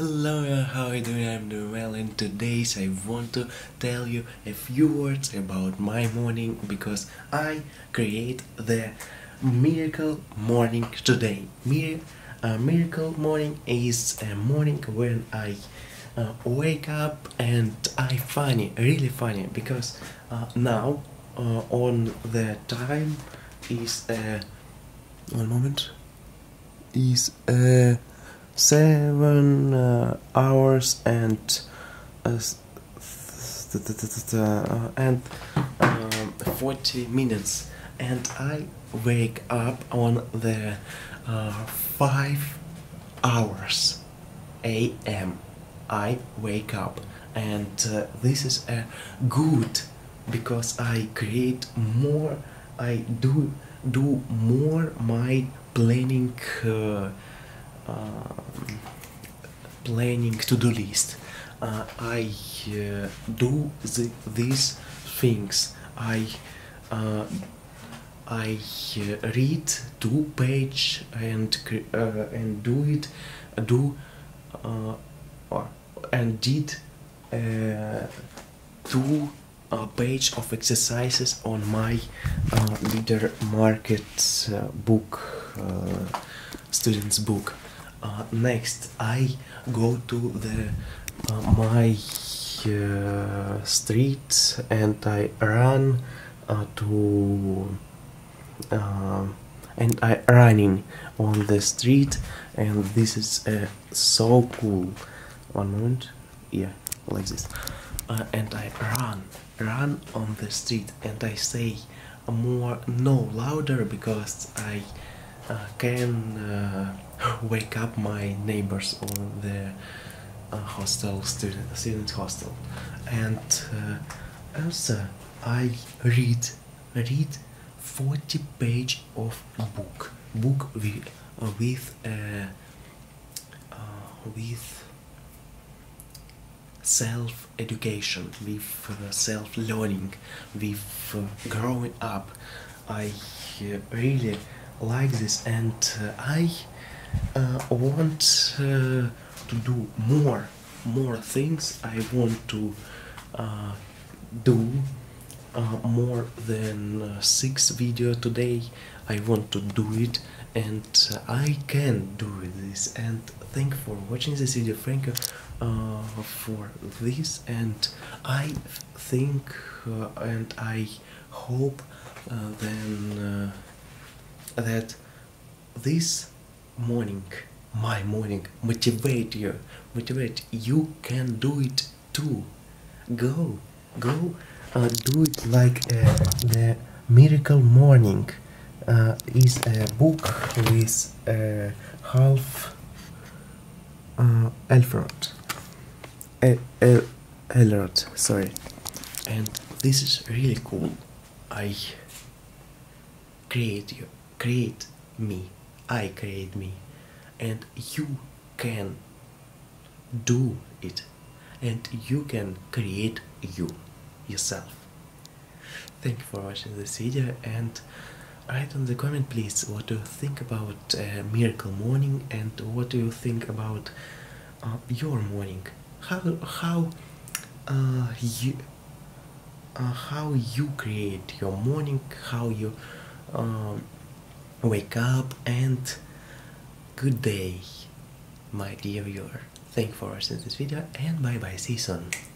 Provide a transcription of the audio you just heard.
Hello, how are you doing? I'm doing well, and today I want to tell you a few words about my morning because I create the Miracle Morning today. Miracle Morning is a morning when I wake up and I really funny because now on the time is a 7 hours and 40 minutes, and I wake up on the 5 hours a.m. I wake up, and this is a good because I create more. I do more my planning. Planning to-do list. I do these things. I read 2 pages and did 2 pages of exercises on my leader market book, students book. Next, I go to the my street and I run and I running on the street, and this is so cool. One moment, yeah, like this. And I run on the street, and I say more, no, louder, because I can wake up my neighbors on the hostel, student hostel. And also I read 40 pages of book with self-education, with self-learning, with growing up. I really like this, and I want to do more things. I want to do more than 6 videos today. I want to do it, and I can do this. And thank you for watching this video, thank you for this, and I think and I hope then that this morning, my morning, motivate you can do it too. Go do it like the Miracle Morning is a book with Hal Elrod, sorry, and this is really cool. I create you. Create me, I create me, and you can do it, and you can create yourself. Thank you for watching this video, and write in the comment please what do you think about Miracle Morning, and what do you think about your morning, how you create your morning, how you wake up. And good day, my dear viewer. Thank you for watching this video, and bye bye, see you soon.